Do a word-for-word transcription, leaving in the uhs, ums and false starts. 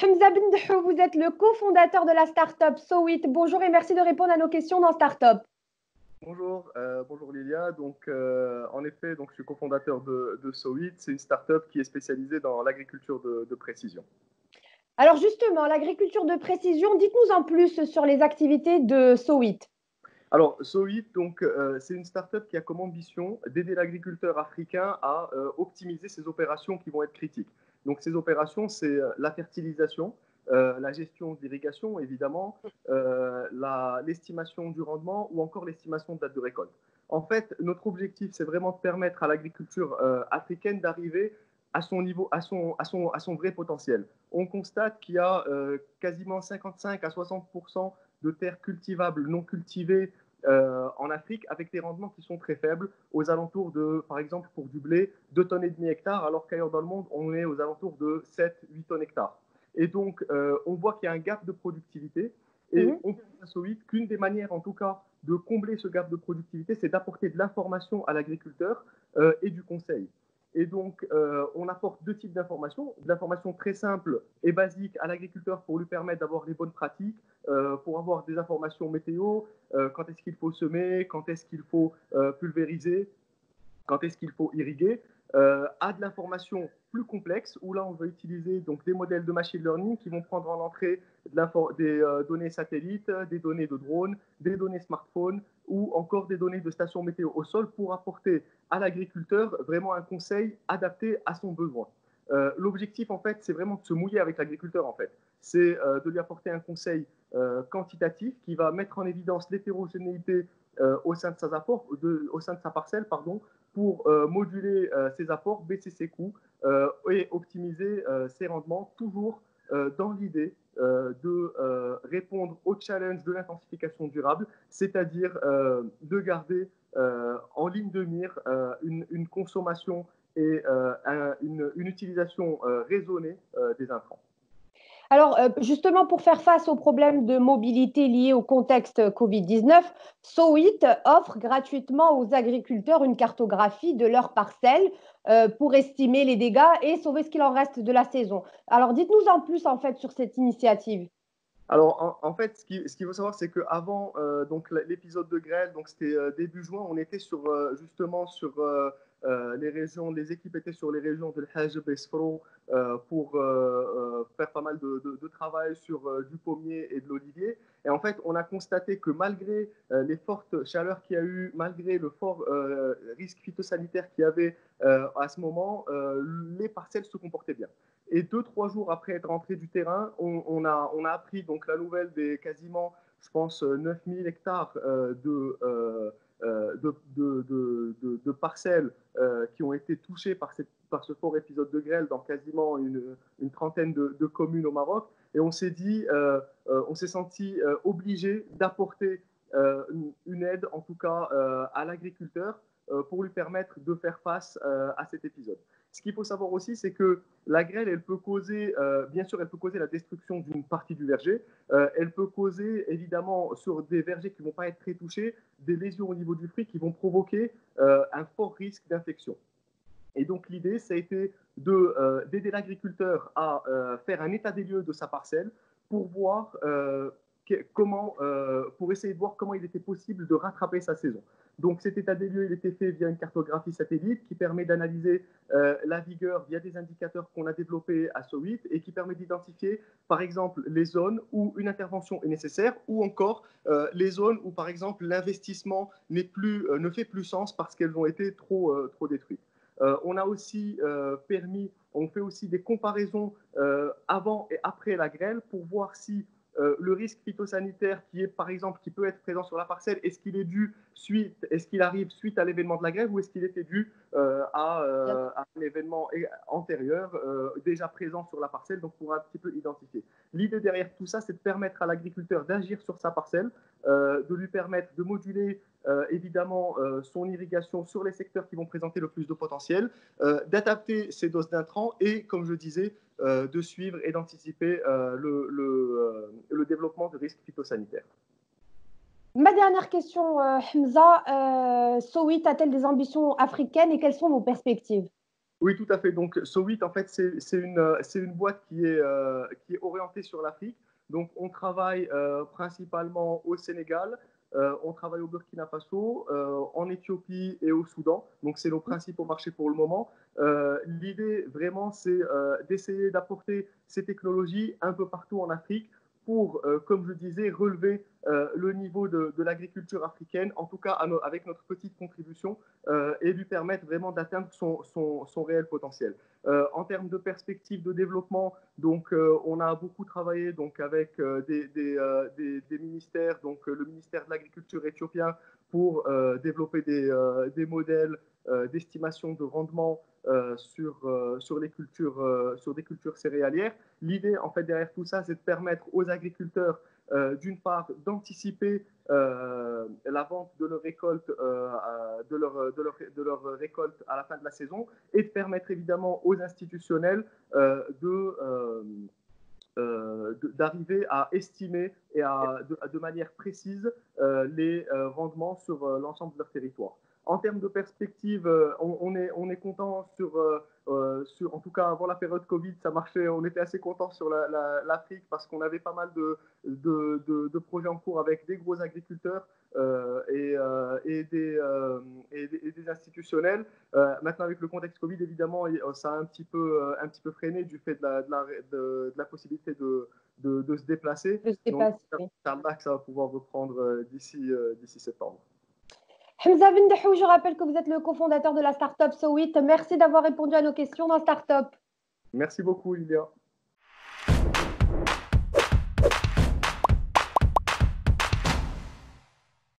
Hamza Bendahou, vous êtes le cofondateur de la start-up Sowit. Bonjour et merci de répondre à nos questions dans Start-up. Bonjour, euh, bonjour Lydia. Donc, euh, en effet, donc, je suis cofondateur de, de Sowit. C'est une start-up qui est spécialisée dans l'agriculture de, de précision. Alors justement, l'agriculture de précision, dites-nous en plus sur les activités de Sowit. Alors, Sowit, donc, euh, c'est une start-up qui a comme ambition d'aider l'agriculteur africain à euh, optimiser ses opérations qui vont être critiques. Donc, ces opérations, c'est la fertilisation, euh, la gestion d'irrigation, évidemment, euh, l'estimation du rendement ou encore l'estimation de date de récolte. En fait, notre objectif, c'est vraiment de permettre à l'agriculture euh, africaine d'arriver à son niveau, à son, à son, à son vrai potentiel. On constate qu'il y a euh, quasiment cinquante-cinq à soixante pour cent de terres cultivables, non cultivées euh, en Afrique, avec des rendements qui sont très faibles, aux alentours de, par exemple, pour du blé, deux tonnes et demie hectares, alors qu'ailleurs dans le monde, on est aux alentours de sept à huit tonnes hectares. Et donc, euh, on voit qu'il y a un gap de productivité, et mmh. on pense à Sowit qu'une des manières, en tout cas, de combler ce gap de productivité, c'est d'apporter de l'information à l'agriculteur euh, et du conseil. Et donc, euh, on apporte deux types d'informations. De l'information très simple et basique à l'agriculteur pour lui permettre d'avoir les bonnes pratiques, euh, pour avoir des informations météo, euh, quand est-ce qu'il faut semer, quand est-ce qu'il faut euh, pulvériser, quand est-ce qu'il faut irriguer, euh, à de l'information plus complexe, où là, on va utiliser donc, des modèles de machine learning qui vont prendre en entrée de des euh, données satellites, des données de drones, des données smartphones, ou encore des données de stations météo au sol pour apporter à l'agriculteur vraiment un conseil adapté à son besoin. Euh, L'objectif, en fait, c'est vraiment de se mouiller avec l'agriculteur, en fait. C'est euh, de lui apporter un conseil euh, quantitatif qui va mettre en évidence l'hétérogénéité euh, au sein de, ses apports, de, au sein de sa parcelle pardon, pour euh, moduler euh, ses apports, baisser ses coûts euh, et optimiser euh, ses rendements, toujours euh, dans l'idée Euh, de euh, répondre au challenge de l'intensification durable, c'est-à-dire euh, de garder euh, en ligne de mire euh, une, une consommation et euh, un, une, une utilisation euh, raisonnée euh, des intrants. Alors, euh, justement, pour faire face aux problèmes de mobilité liés au contexte Covid dix-neuf, Sowit offre gratuitement aux agriculteurs une cartographie de leurs parcelles euh, pour estimer les dégâts et sauver ce qu'il en reste de la saison. Alors, dites-nous en plus, en fait, sur cette initiative. Alors, en, en fait, ce qu'il ce qu'il faut savoir, c'est qu'avant euh, l'épisode de grêle, c'était euh, début juin, on était sur, euh, justement sur… Euh, Euh, les régions, les équipes étaient sur les régions de Hajeb et Sfrou euh, pour euh, euh, faire pas mal de, de, de travail sur euh, du pommier et de l'olivier. Et en fait, on a constaté que malgré euh, les fortes chaleurs qu'il y a eu, malgré le fort euh, risque phytosanitaire qu'il y avait euh, à ce moment, euh, les parcelles se comportaient bien. Et deux, trois jours après être rentré du terrain, on, on, a, on a appris donc, la nouvelle des quasiment, je pense, neuf mille hectares euh, de... Euh, De, de, de, de, de parcelles euh, qui ont été touchées par, cette, par ce fort épisode de grêle dans quasiment une, une trentaine de, de communes au Maroc. Et on s'est dit, euh, euh, on s'est senti euh, obligé d'apporter euh, une aide, en tout cas euh, à l'agriculteur, euh, pour lui permettre de faire face euh, à cet épisode. Ce qu'il faut savoir aussi, c'est que la grêle, elle peut causer, euh, bien sûr, elle peut causer la destruction d'une partie du verger. Euh, elle peut causer, évidemment, sur des vergers qui ne vont pas être très touchés, des lésions au niveau du fruit qui vont provoquer euh, un fort risque d'infection. Et donc, l'idée, ça a été d'aider euh, l'agriculteur à euh, faire un état des lieux de sa parcelle pour voir euh, comment, euh, pour essayer de voir comment il était possible de rattraper sa saison. Donc cet état des lieux, il était fait via une cartographie satellite qui permet d'analyser euh, la vigueur via des indicateurs qu'on a développés à Sowit et qui permet d'identifier, par exemple, les zones où une intervention est nécessaire ou encore euh, les zones où, par exemple, l'investissement n'est plus, euh, ne fait plus sens parce qu'elles ont été trop, euh, trop détruites. Euh, on a aussi euh, permis, on fait aussi des comparaisons euh, avant et après la grêle pour voir si Euh, le risque phytosanitaire qui est, par exemple, qui peut être présent sur la parcelle, est-ce qu'il est dû suite, est-ce qu'il arrive suite à l'événement de la grève ou est-ce qu'il était dû euh, à, euh, à un événement antérieur euh, déjà présent sur la parcelle, donc pour un petit peu identifier. L'idée derrière tout ça, c'est de permettre à l'agriculteur d'agir sur sa parcelle, euh, de lui permettre de moduler euh, évidemment euh, son irrigation sur les secteurs qui vont présenter le plus de potentiel, euh, d'adapter ses doses d'intrants et, comme je disais, Euh, de suivre et d'anticiper euh, le, le, euh, le développement du risque phytosanitaire. Ma dernière question, euh, Hamza, euh, Sowit a-t-elle des ambitions africaines et quelles sont vos perspectives? Oui, tout à fait. Donc, Sowit, en fait, c'est une, une boîte qui est, euh, qui est orientée sur l'Afrique. Donc, on travaille euh, principalement au Sénégal, euh, on travaille au Burkina Faso, euh, en Éthiopie et au Soudan. Donc, c'est nos principaux marchés pour le moment. Euh, L'idée, vraiment, c'est euh, d'essayer d'apporter ces technologies un peu partout en Afrique pour, euh, comme je disais, relever euh, le niveau de, de l'agriculture africaine, en tout cas à no, avec notre petite contribution, euh, et lui permettre vraiment d'atteindre son, son, son réel potentiel. Euh, en termes de perspectives de développement, donc, euh, on a beaucoup travaillé donc, avec euh, des, des, euh, des, des ministères, donc, euh, le ministère de l'Agriculture éthiopien, pour euh, développer des, euh, des modèles euh, d'estimation de rendement Euh, sur, euh, sur, les cultures, euh, sur des cultures céréalières. L'idée, en fait, derrière tout ça, c'est de permettre aux agriculteurs, euh, d'une part, d'anticiper euh, la vente de leur, récolte, euh, de, leur, de, leur, de leur récolte à la fin de la saison, et de permettre évidemment aux institutionnels euh, de... Euh, Euh, d'arriver à estimer et à, de, de manière précise euh, les euh, rendements sur euh, l'ensemble de leur territoire. En termes de perspective, euh, on, on, est, on est content sur, euh, sur, en tout cas avant la période Covid, ça marchait, on était assez content sur l'Afrique la, la, parce qu'on avait pas mal de, de, de, de projets en cours avec des gros agriculteurs euh, et, euh, et, des, euh, et, des, et des institutionnels. Euh, maintenant, avec le contexte Covid, évidemment, ça a un petit peu, un petit peu freiné du fait de la, de la, de, de la possibilité De, de, de se déplacer. De se déplacer. Donc, ça va pouvoir reprendre d'ici euh, septembre. Hamza Bendahou, je rappelle que vous êtes le cofondateur de la start-up Sowit. Merci d'avoir répondu à nos questions dans Start-up. Merci beaucoup, Lydia.